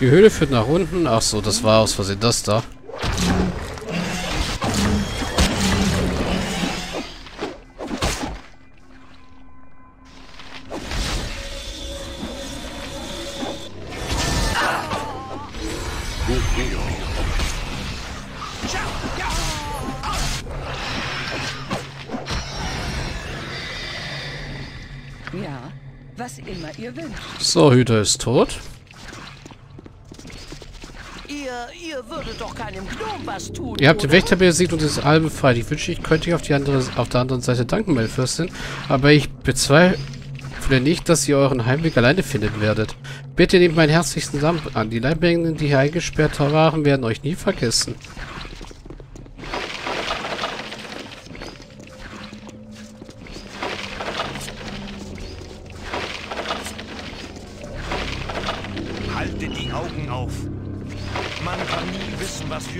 Die Höhle führt nach unten. Ach so, das war aus Versehen das da. Ja, was immer ihr wünscht. So, Hüter ist tot. Ihr würdet doch keinem Gnom was tun. Ihr habt den Wächter besiegt und dieses Alben frei. Ich wünsche, ich könnte auf der anderen Seite danken, meine Fürstin. Aber ich bezweifle nicht, dass ihr euren Heimweg alleine finden werdet. Bitte nehmt meinen herzlichsten Dank an. Die Leibmengen, die hier eingesperrt waren, werden euch nie vergessen.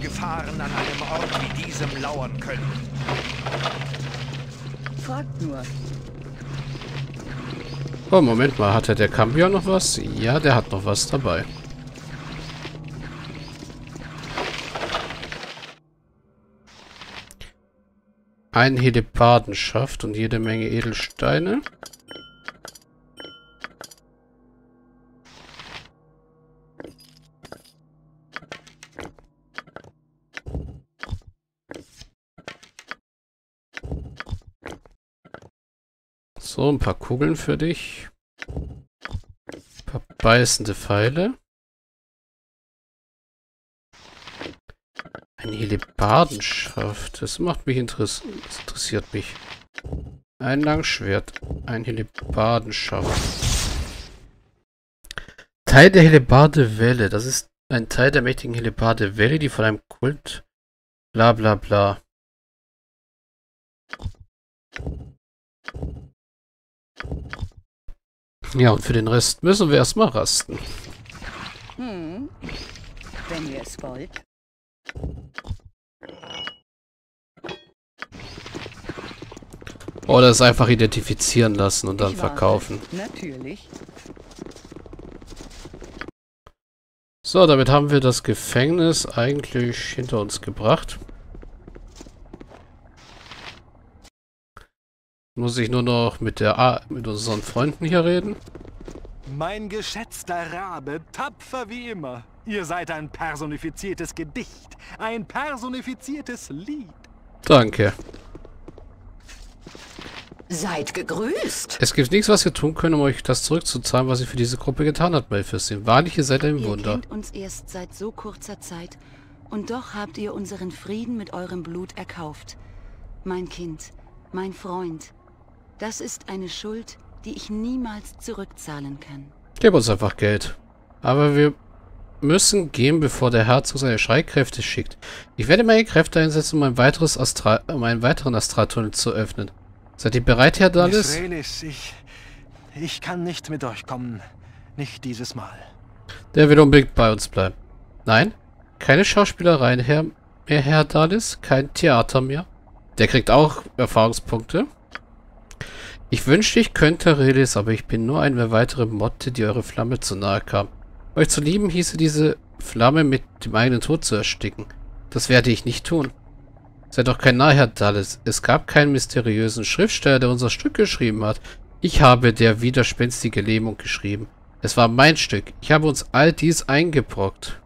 Gefahren an einem Ort wie diesem lauern können. Fragt nur. Oh, Moment mal. Hatte der Cambion noch was? Ja, der hat noch was dabei. Ein Helepardenschaft und jede Menge Edelsteine. So, ein paar Kugeln für dich. Ein paar beißende Pfeile. Ein Helebardenschaft. Das macht mich interessiert mich. Ein Langschwert. Ein Helebardenschaft. Teil der Helebardewelle. Das ist ein Teil der mächtigen Helebardewelle, die von einem Kult... Bla bla bla. Ja, und für den Rest müssen wir erstmal rasten. Hm, wenn ihr es wollt. Oder es einfach identifizieren lassen und dann verkaufen. Natürlich. So, damit haben wir das Gefängnis eigentlich hinter uns gebracht. Muss ich nur noch mit unseren Freunden hier reden? Mein geschätzter Rabe, tapfer wie immer. Ihr seid ein personifiziertes Gedicht, ein personifiziertes Lied. Danke. Seid gegrüßt. Es gibt nichts, was wir tun können, um euch das zurückzuzahlen, was ihr für diese Gruppe getan habt, Malphystin. Wahrlich, ihr seid ein Wunder. Ihr kennt uns erst seit so kurzer Zeit und doch habt ihr unseren Frieden mit eurem Blut erkauft. Mein Kind, mein Freund, das ist eine Schuld, die ich niemals zurückzahlen kann. Gib uns einfach Geld. Aber wir müssen gehen, bevor der Herzog seine Schreikräfte schickt. Ich werde meine Kräfte einsetzen, um einen weiteren Astraltunnel zu öffnen. Seid ihr bereit, Haer'Dalis? Raelis, ich kann nicht mit euch kommen. Nicht dieses Mal. Der will unbedingt bei uns bleiben. Nein, keine Schauspielereien mehr, Haer'Dalis. Kein Theater mehr. Der kriegt auch Erfahrungspunkte. Ich wünschte, ich könnte Raelis, aber ich bin nur eine weitere Motte, die eure Flamme zu nahe kam. Euch zu lieben hieße, diese Flamme mit dem eigenen Tod zu ersticken. Das werde ich nicht tun. Seid doch kein Narr, Haer'Dalis. Es gab keinen mysteriösen Schriftsteller, der unser Stück geschrieben hat. Ich habe der widerspenstige Lähmung geschrieben. Es war mein Stück. Ich habe uns all dies eingebrockt.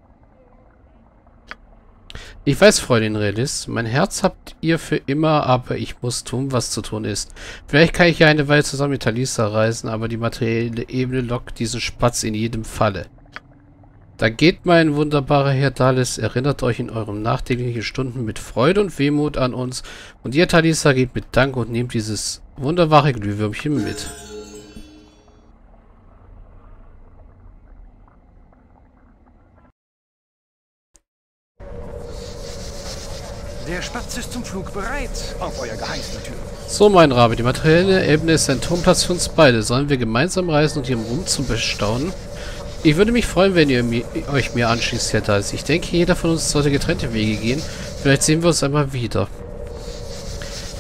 Ich weiß, Freundin Raelis, mein Herz habt ihr für immer, aber ich muss tun, was zu tun ist. Vielleicht kann ich ja eine Weile zusammen mit Talisa reisen, aber die materielle Ebene lockt diesen Spatz in jedem Falle. Da geht mein wunderbarer Haer'Dalis, erinnert euch in euren nachdenklichen Stunden mit Freude und Wehmut an uns. Und ihr, Talisa, geht mit Dank und nehmt dieses wunderbare Glühwürmchen mit. Der Spatz ist zum Flug bereit, auf euer Geheiß natürlich. So, mein Rabe, die materielle Ebene ist ein Turmplatz für uns beide. Sollen wir gemeinsam reisen und ihren Ruhm zu bestaunen? Ich würde mich freuen, wenn ihr euch mir anschließt, Haer'Dalis. Ich denke, jeder von uns sollte getrennte Wege gehen. Vielleicht sehen wir uns einmal wieder.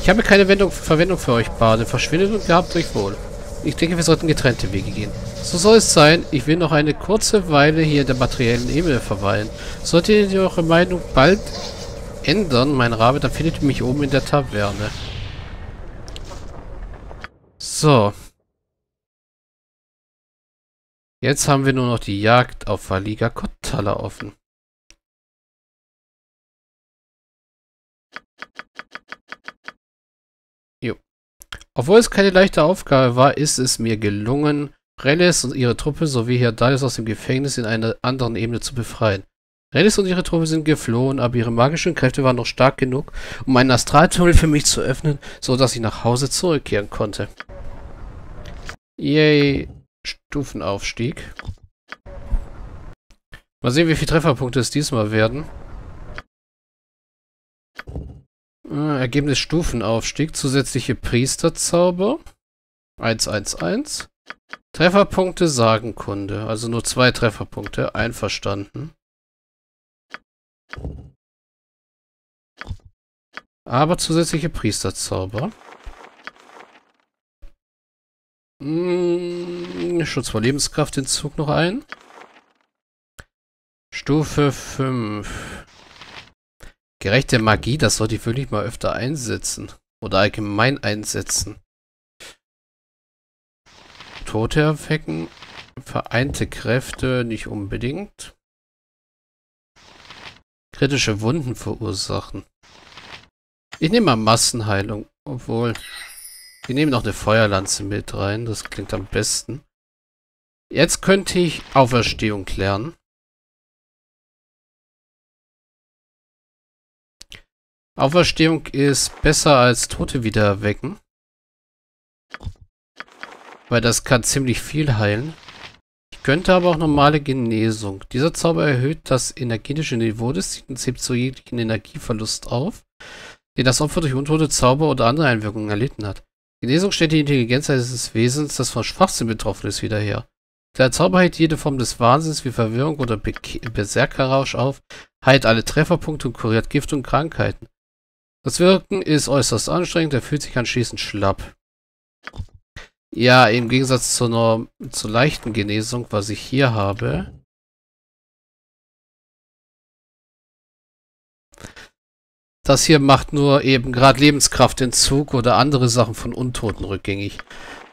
Ich habe keine Verwendung für euch, Bade. Verschwindet und gehabt euch wohl. Ich denke, wir sollten getrennte Wege gehen. So soll es sein. Ich will noch eine kurze Weile hier in der materiellen Ebene verweilen. Solltet ihr eure Meinung bald ändern, mein Rabe, dann findet ihr mich oben in der Taverne. So. Jetzt haben wir nur noch die Jagd auf Valygar Kottaler offen. Jo. Obwohl es keine leichte Aufgabe war, ist es mir gelungen, Raelis und ihre Truppe sowie Haer'Dalis aus dem Gefängnis in einer anderen Ebene zu befreien. Raelis und ihre Truppe sind geflohen, aber ihre magischen Kräfte waren noch stark genug, um einen Astraltunnel für mich zu öffnen, sodass ich nach Hause zurückkehren konnte. Yay. Stufenaufstieg. Mal sehen, wie viele Trefferpunkte es diesmal werden. Ergebnis Stufenaufstieg. Zusätzliche Priesterzauber. 111. Trefferpunkte Sagenkunde. Also nur 2 Trefferpunkte. Einverstanden. Aber zusätzliche Priesterzauber. Schutz vor Lebenskraftentzug noch ein. Stufe 5. Gerechte Magie, das sollte ich wirklich mal öfter einsetzen. Oder allgemein einsetzen. Tote erwecken. Vereinte Kräfte nicht unbedingt. Kritische Wunden verursachen. Ich nehme mal Massenheilung, obwohl... Wir nehmen noch eine Feuerlanze mit rein. Das klingt am besten. Jetzt könnte ich Auferstehung lernen. Auferstehung ist besser als Tote wiedererwecken. Weil das kann ziemlich viel heilen. Ich könnte aber auch normale Genesung. Dieser Zauber erhöht das energetische Niveau des Zielen und hebt so jeglichen Energieverlust auf, den das Opfer durch untote Zauber oder andere Einwirkungen erlitten hat. Genesung stellt die Intelligenz eines Wesens, das von Schwachsinn betroffen ist, wieder her. Der Zauber hält jede Form des Wahnsinns wie Verwirrung oder Berserkerrausch auf, heilt alle Trefferpunkte und kuriert Gift und Krankheiten. Das Wirken ist äußerst anstrengend, er fühlt sich anschließend schlapp. Ja, im Gegensatz zu einer leichten Genesung, was ich hier habe. Das hier macht nur eben gerade Lebenskraftentzug oder andere Sachen von Untoten rückgängig.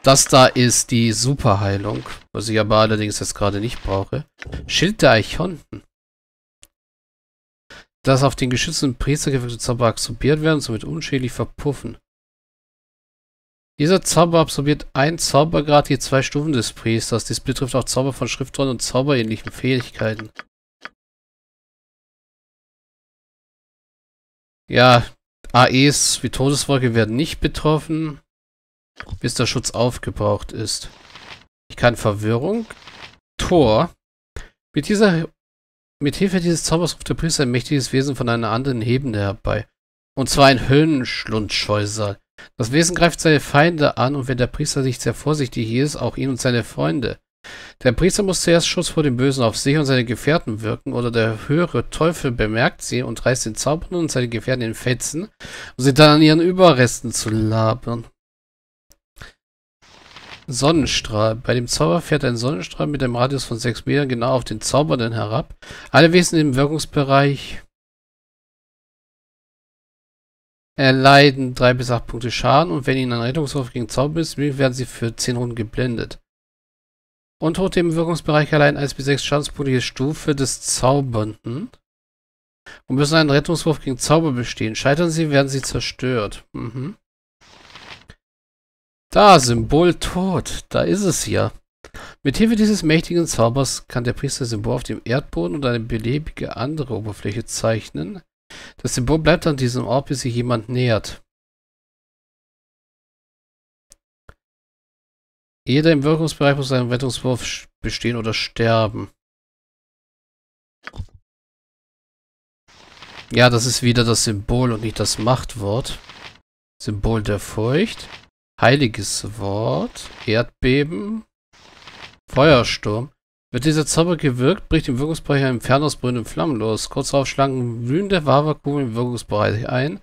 Das da ist die Superheilung, was ich aber allerdings jetzt gerade nicht brauche. Schild der Archonten. Das auf den geschützten Priester gewirkte Zauber absorbiert werden und somit unschädlich verpuffen. Dieser Zauber absorbiert einen Zaubergrad je 2 Stufen des Priesters. Dies betrifft auch Zauber von Schriftrollen und zauberähnlichen Fähigkeiten. Ja, AEs wie Todeswolke werden nicht betroffen, bis der Schutz aufgebraucht ist. Ich kann Verwirrung. Tor. Mit Hilfe dieses Zaubers ruft der Priester ein mächtiges Wesen von einer anderen Ebene herbei. Und zwar ein Höllenschlundscheusal. Das Wesen greift seine Feinde an und wenn der Priester nicht sehr vorsichtig ist, auch ihn und seine Freunde. Der Priester muss zuerst Schutz vor dem Bösen auf sich und seine Gefährten wirken, oder der höhere Teufel bemerkt sie und reißt den Zauberer und seine Gefährten in Fetzen, um sie dann an ihren Überresten zu labern. Sonnenstrahl. Bei dem Zauber fährt ein Sonnenstrahl mit einem Radius von 6 Metern genau auf den Zaubernden herab. Alle Wesen im Wirkungsbereich erleiden 3 bis 8 Punkte Schaden und wenn ihnen ein Rettungswurf gegen Zauber ist, werden sie für 10 Runden geblendet. Untote im Wirkungsbereich allein 1 bis 6 Schadenspunkte je Stufe des Zaubernden und müssen einen Rettungswurf gegen Zauber bestehen. Scheitern sie, werden sie zerstört. Da, Symbol Tod. Da ist es ja. Mit Hilfe dieses mächtigen Zaubers kann der Priester das Symbol auf dem Erdboden oder eine beliebige andere Oberfläche zeichnen. Das Symbol bleibt an diesem Ort, bis sich jemand nähert. Jeder im Wirkungsbereich muss einen Rettungswurf bestehen oder sterben. Ja, das ist wieder das Symbol und nicht das Machtwort. Symbol der Furcht. Heiliges Wort. Erdbeben. Feuersturm. Wird dieser Zauber gewirkt, bricht im Wirkungsbereich ein Inferno aus brüllenden Flammen los. Kurz darauf schlagen wühlende Wawakugeln im Wirkungsbereich ein.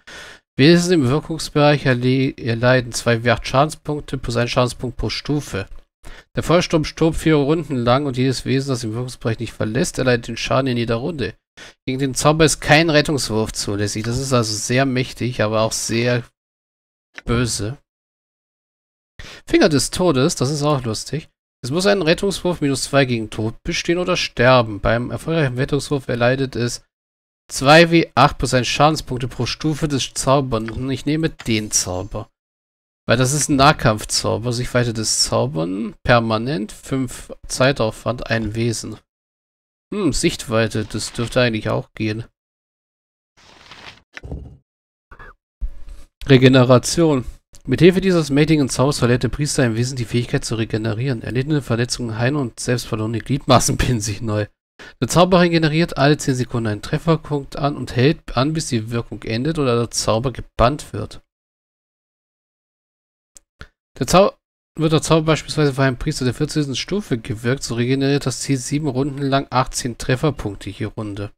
Wesen im Wirkungsbereich erleiden 2W8 Schadenspunkte plus 1 Schadenspunkt pro Stufe. Der Feuersturm tobt 4 Runden lang und jedes Wesen, das im Wirkungsbereich nicht verlässt, erleidet den Schaden in jeder Runde. Gegen den Zauber ist kein Rettungswurf zulässig. Das ist also sehr mächtig, aber auch sehr böse. Finger des Todes, das ist auch lustig. Es muss ein Rettungswurf -2 gegen Tod bestehen oder sterben. Beim erfolgreichen Rettungswurf erleidet es 2W8 plus 1 Schadenspunkte pro Stufe des Zaubernden. Ich nehme den Zauber. Weil das ist ein Nahkampfzauber. Sichtweite des Zaubern. Permanent. 5 Zeitaufwand. Ein Wesen. Hm, Sichtweite. Das dürfte eigentlich auch gehen. Regeneration. Mit Hilfe dieses mächtigen Zaubers verliert der Priester im Wesen die Fähigkeit zu regenerieren. Erlittene Verletzungen heilen und selbst verlorene Gliedmaßen binden sich neu. Der Zauberer generiert alle 10 Sekunden einen Trefferpunkt an und hält an, bis die Wirkung endet oder der Zauber gebannt wird. Wird der Zauber beispielsweise von einem Priester der 14. Stufe gewirkt, so regeneriert das Ziel 7 Runden lang 18 Trefferpunkte je Runde.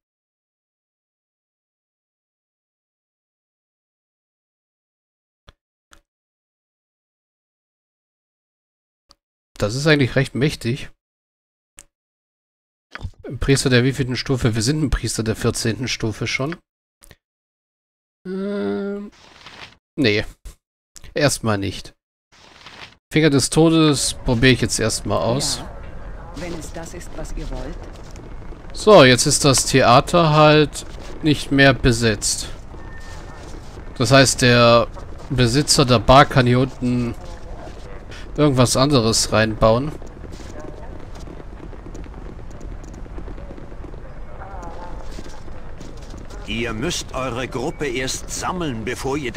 Das ist eigentlich recht mächtig. Ein Priester der wievielten Stufe? Wir sind ein Priester der 14. Stufe schon. Nee. Erstmal nicht. Finger des Todes probiere ich jetzt erstmal aus. Ja, wenn es das ist, was ihr wollt. So, jetzt ist das Theater halt nicht mehr besetzt. Das heißt, der Besitzer der Bar kann hier unten irgendwas anderes reinbauen. Ihr müsst eure Gruppe erst sammeln, bevor ihr...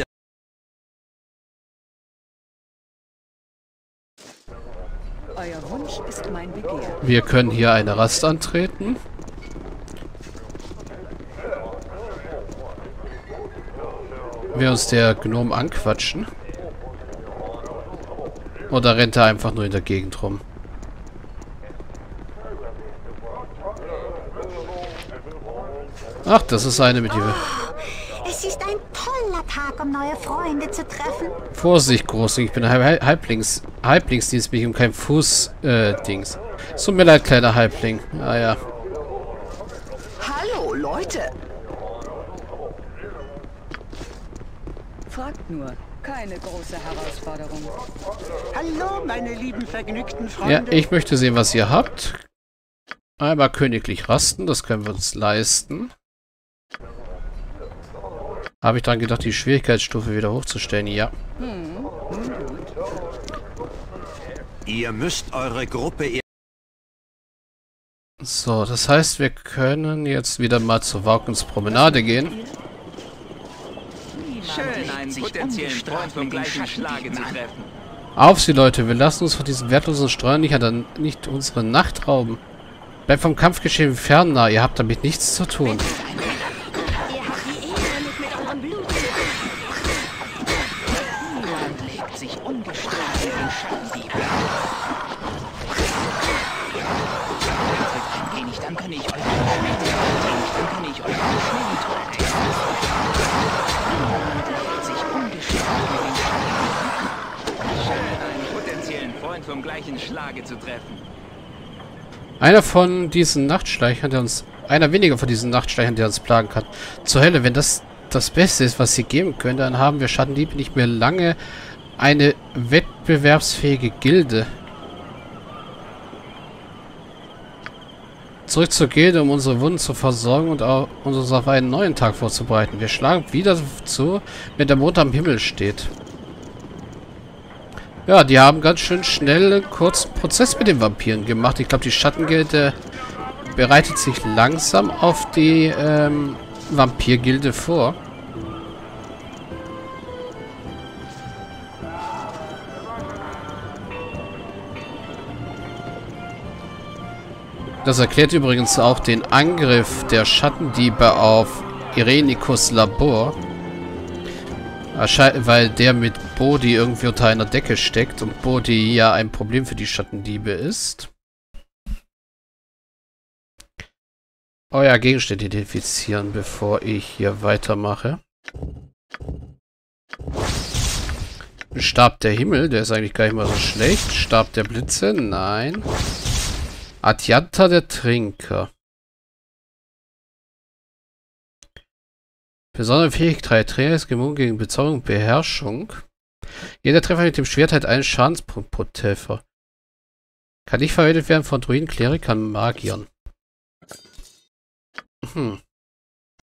Euer Wunsch ist mein Begehr. Wir können hier eine Rast antreten. Wir uns der Gnom anquatschen. Oder rennt er einfach nur in der Gegend rum? Ach, das ist eine mit dir. Oh, es ist ein toller Tag, um neue Freunde zu treffen. Vorsicht, Großling, ich bin Halblingsdienstlich und kein Fuß-Dings. Es tut mir leid, kleiner Halbling. Ah ja. Hallo, Leute. Fragt nur. Keine große Herausforderung. Hallo, meine lieben vergnügten Freunde. Ja, ich möchte sehen, was ihr habt. Einmal königlich rasten, das können wir uns leisten. Habe ich daran gedacht, die Schwierigkeitsstufe wieder hochzustellen? Ja. Ihr müsst eure Gruppe... So, das heißt, wir können jetzt wieder mal zur Waukens-Promenade gehen. Schön, einen potenziellen Freund vom gleichen Schlage zu treffen. Auf sie, Leute, wir lassen uns von diesen wertlosen Steuern nicht unsere Nacht rauben. Bleibt vom Kampfgeschehen fern, nah, ihr habt damit nichts zu tun. Vom gleichen Schlage zu treffen. Einer weniger von diesen Nachtschleichern, der uns plagen kann. Zur Hölle, wenn das das Beste ist, was sie geben können, dann haben wir Schattendiebe nicht mehr lange eine wettbewerbsfähige Gilde. Zurück zur Gilde, um unsere Wunden zu versorgen und uns auf einen neuen Tag vorzubereiten. Wir schlagen wieder zu, wenn der Mond am Himmel steht. Ja, die haben ganz schön schnell einen kurzen Prozess mit den Vampiren gemacht. Ich glaube, die Schattengilde bereitet sich langsam auf die Vampirgilde vor. Das erklärt übrigens auch den Angriff der Schattendiebe auf Irenicus Labor. Weil der mit Bodhi irgendwie unter einer Decke steckt und Bodhi ja ein Problem für die Schattendiebe ist. Euer Gegenstand identifizieren, bevor ich hier weitermache. Stab der Himmel, der ist eigentlich gar nicht mal so schlecht. Stab der Blitze, nein. Adjanta der Trinker. Besondere Fähigkeit, Träger ist immun gegen Bezauberung und Beherrschung. Jeder Treffer mit dem Schwert hat einen Schadenspunkt pro Treffer. Kann nicht verwendet werden von Druiden, Klerikern, Magiern.